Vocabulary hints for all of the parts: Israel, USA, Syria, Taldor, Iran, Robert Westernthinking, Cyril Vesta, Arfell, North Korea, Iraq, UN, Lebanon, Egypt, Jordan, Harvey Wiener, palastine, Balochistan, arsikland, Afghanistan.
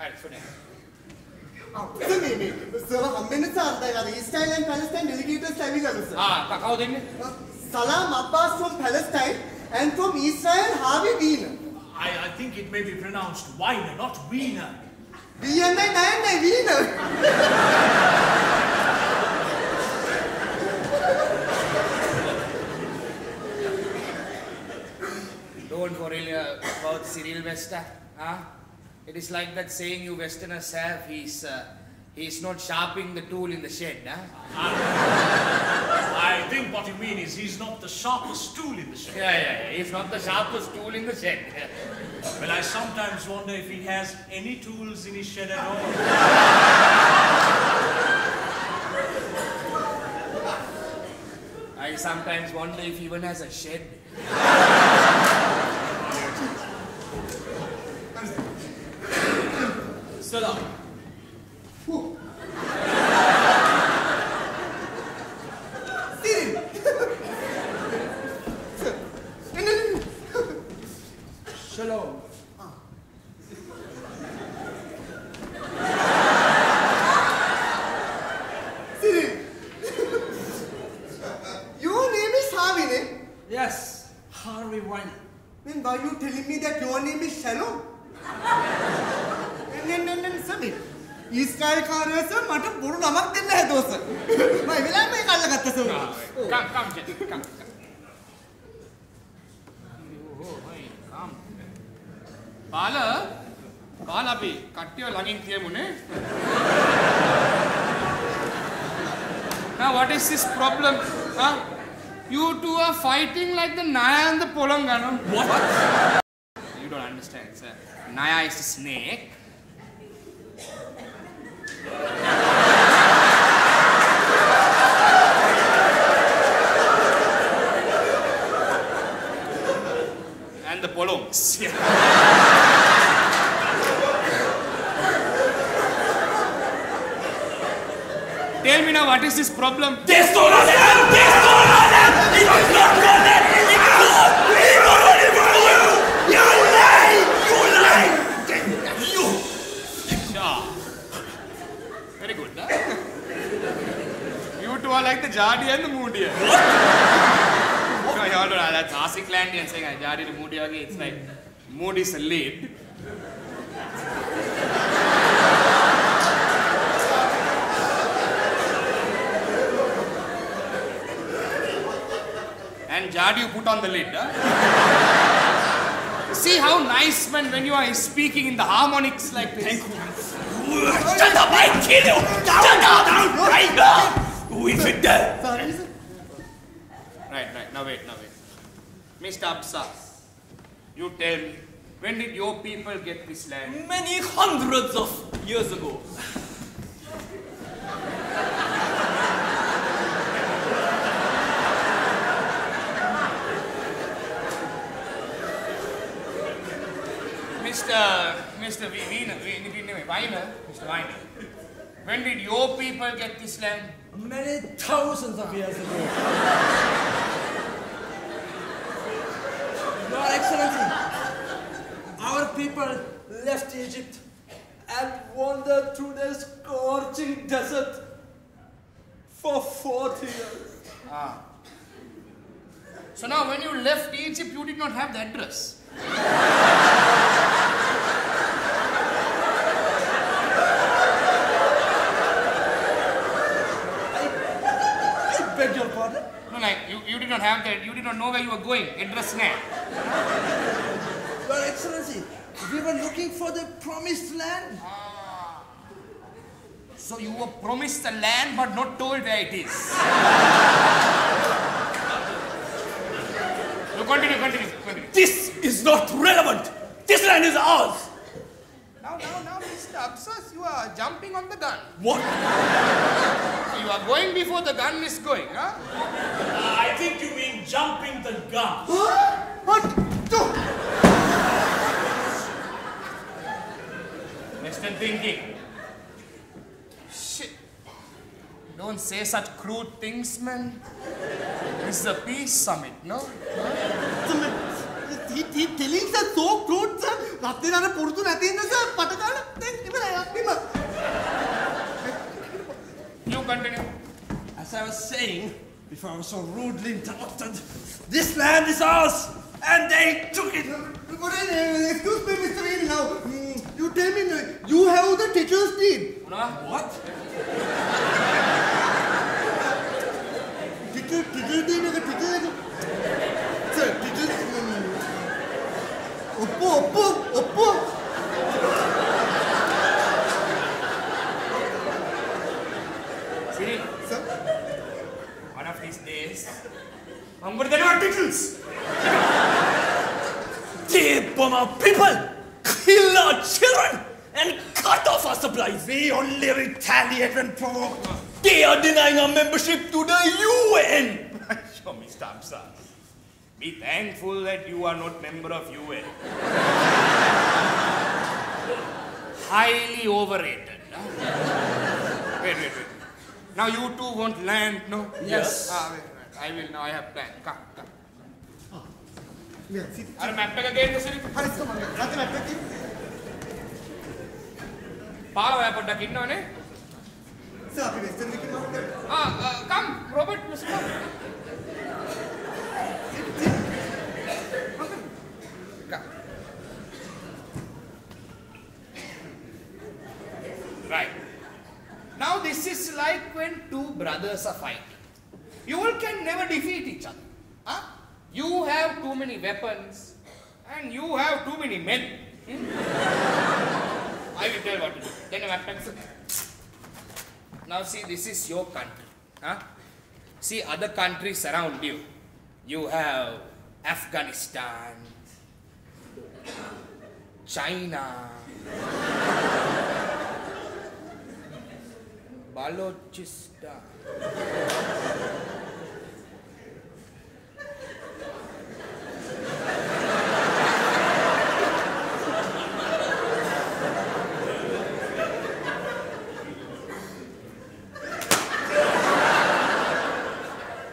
Al-Funayn. Sir, Hamdani Sardar, Israel and Palestine delegators having a sir. How then? Salam Abbas from Palestine and from Israel, Harvey Wiener. I think it may be pronounced Wiener, not Wiener. Wiener, Wiener. Don't worry about Cyril Vesta. Huh? It is like that saying you Westerners have, he's not sharpening the tool in the shed. Huh? I think what you mean is he's not the sharpest tool in the shed. Yeah, he's not the sharpest tool in the shed. Well, I sometimes wonder if he has any tools in his shed at all. I sometimes wonder if he even has a shed. Sit up. Cyril! Shalom. Cyril! Your name is Harvey, eh? Yes, Harvey Weiner. Then why are you telling me that your name is Shalom? Israel Khan, sir, I have to lamak dinna hai dost. Mai vela mai kal lagatta sir. Come. Oh, hey, come. Bala bhi kattiyo lagin thiye mune. Now what is this problem? Huh? You two are fighting like the Naya and the Polongana. What? You don't understand, sir. Naya is a snake. And the Polongs. Yeah. Tell me now, what is this problem? Like the Jardi and the Moody. What? No, you all know that's Arsikland and saying Jardi to Moody. It's like Moody's a lid. And Jardi you put on the lid. Huh? See how nice when you are speaking in the harmonics like this. Shut up, I kill you! Shut up! Who is it there? Sorry, sir. Right. Now wait. Mr. Absas, you tell me, when did your people get this land? Many hundreds of years ago. Mr. Weiner, when did your people get this land? Many thousands of years ago. Your Excellency, our people left Egypt and wandered through the scorching desert for 40 years. So now when you left Egypt, you did not have the address. You did not have that. You did not know where you were going. Address now. Your Excellency, we were looking for the promised land. So you were promised the land but not told where it is. No, continue. This is not relevant. This land is ours. Now, Mr. Absas, you are jumping on the gun. What? You are going before the gun is going, huh? I think you mean jumping the gun. Huh? What? Mr. Thinking. Shit. Don't say such crude things, man. This is a peace summit, no? He telling us so crude, sir. Rattinara Purtu Natinda, sir. Patakala. first saying, before I was so rudely interrupted, this land is ours, and they took it. But excuse me, Mr. Hill, now, you tell me, you have the teacher's deed. What? Teacher's deed, like a teacher. Sir, teacher's deed. Oppo. One of these days, I'm going to get your titles. They bomb our people, kill our children, and cut off our supplies. We only retaliate when provoked. They are denying our membership to the UN. Sure, Mr. Hamza. Be thankful that you are not member of UN. Highly overrated. No? Wait. Now you two want land, no? Yes. I will now. I have plan. Come. Oh. Yeah, sit. Are map again, sir? Yes, come on. Let's map again. Paala vaya patta kinno ne? Sir, api western dikki map. Come, Robert, Mr. Come. Right. Now this is like when two brothers are fighting. You can never defeat each other. Huh? You have too many weapons and you have too many men. I will tell you what to do. Then I'm pencil. Now see, this is your country. Huh? See, other countries around you. You have Afghanistan, China, Balochistan.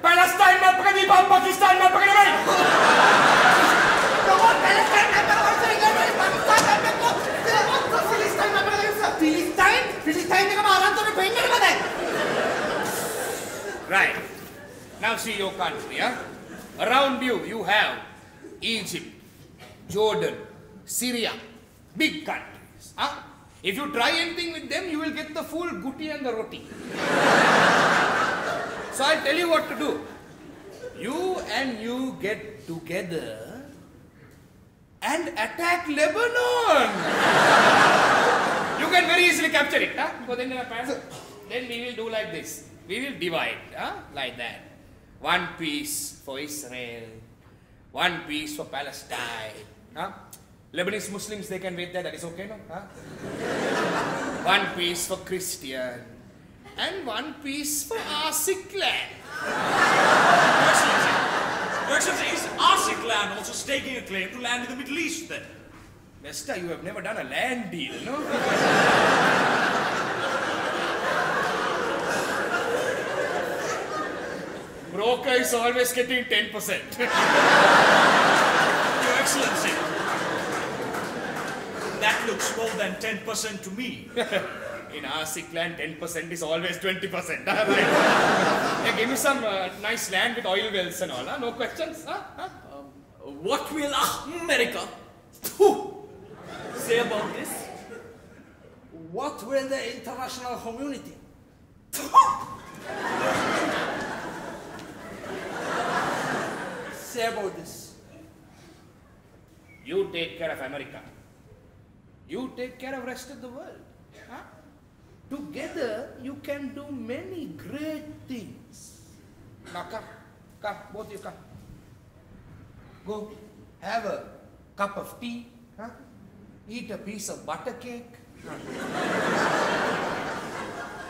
Palestine, not Pakistan, not Pakistan, not Pakistan. Right. Now see your country, huh? Around you, you have Egypt, Jordan, Syria, big countries, huh? If you try anything with them, you will get the full gutti and the roti. So I'll tell you what to do. You and you get together and attack Lebanon. You can very easily capture it, huh? Because then we will do like this. We will divide, huh? Like that. One piece for Israel, one piece for Palestine. Huh? Lebanese Muslims, they can wait there. That is okay, no? Huh? One piece for Christian, and one piece for Arsikland. Your Excellency, is Arsikland also staking a claim to land in the Middle East then? Lester, you have never done a land deal, no? Broker is always getting 10%. Your Excellency, that looks more than 10% to me. In our sick land, 10% is always 20%. Yeah, give me some nice land with oil wells and all. Huh? No questions? Huh? Huh? What will America say about this? What will the international community? Say about this? You take care of America. You take care of rest of the world. Huh? Together you can do many great things. Now come, both of you come. Go, have a cup of tea. Huh? Eat a piece of butter cake.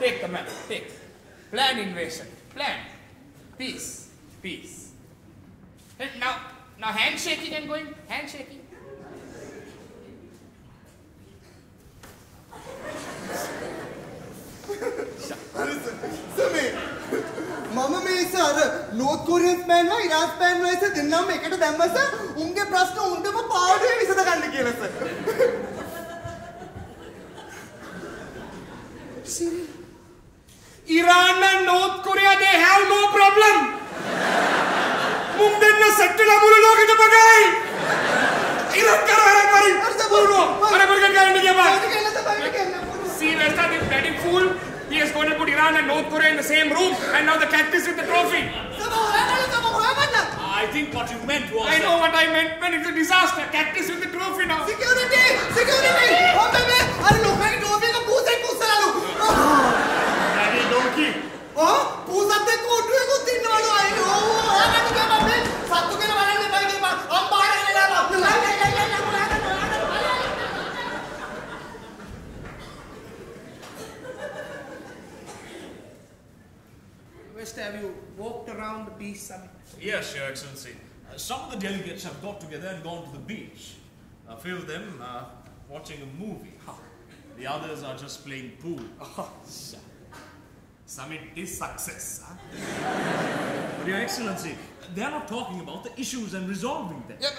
Take the map, take. Plan invasion, plan. Peace. Now handshaking and going, handshaking. Mama me sir, North Korean man na, Iraq man na, sir, dinna me ekata damma sir, unge prashna unde ma paadu visada ganna kiyala sir. Iran and North Korea, they have have no problem. Mumdenna settle amulo kitta pagai. Irakkar hara pari. Hara burger guy India ba. See, we're starting bloody fool. He is going to put Iran and North Korea in the same room, and now the cactus with the trophy. I think what you meant was. I know what I meant, man. It's a disaster. Cactus with the trophy now. Security, security. Oh baby, are you looking trophy ka poosa la lo. Daddy donkey. Oh, poosa te kotu ko tin walo I know. Ana ko ka babe, sattu ke wala ne bhai ke paas. Hum bahar le la apna. Have you walked around the beach summit? Yes, Your Excellency. Some of the delegates have got together and gone to the beach. A few of them are watching a movie. The others are just playing pool. Oh, summit is success. Huh? But Your Excellency, they are not talking about the issues and resolving them. Yeah,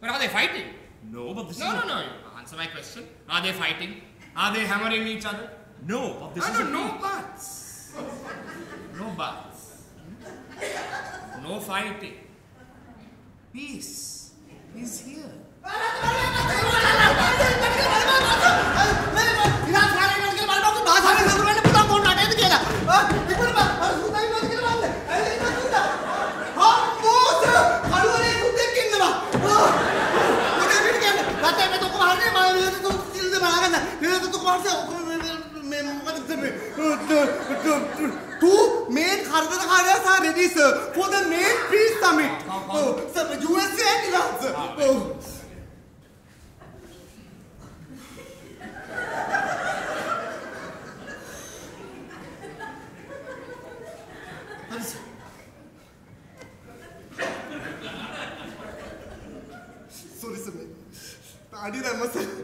but are they fighting? No, but this is... No. Answer my question. Are they fighting? Are they hammering each other? No, but this is... No buts. No baths, no fighting. Peace is here. Two main Khardanas are ready, sir, for the main peace summit. Sir, USA and Iran, sir. Sorry, sir. I did that myself.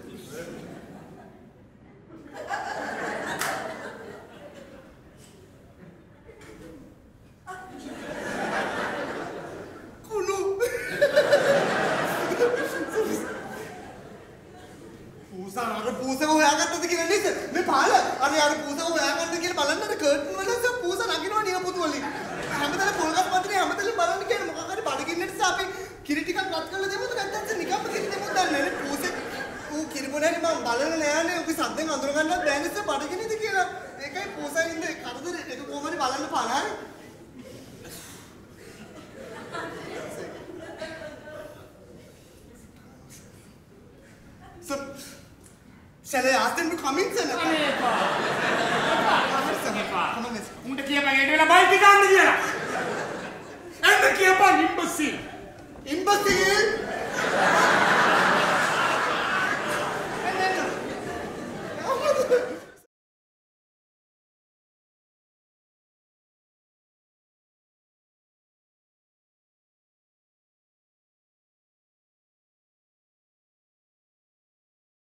Come on, let's go.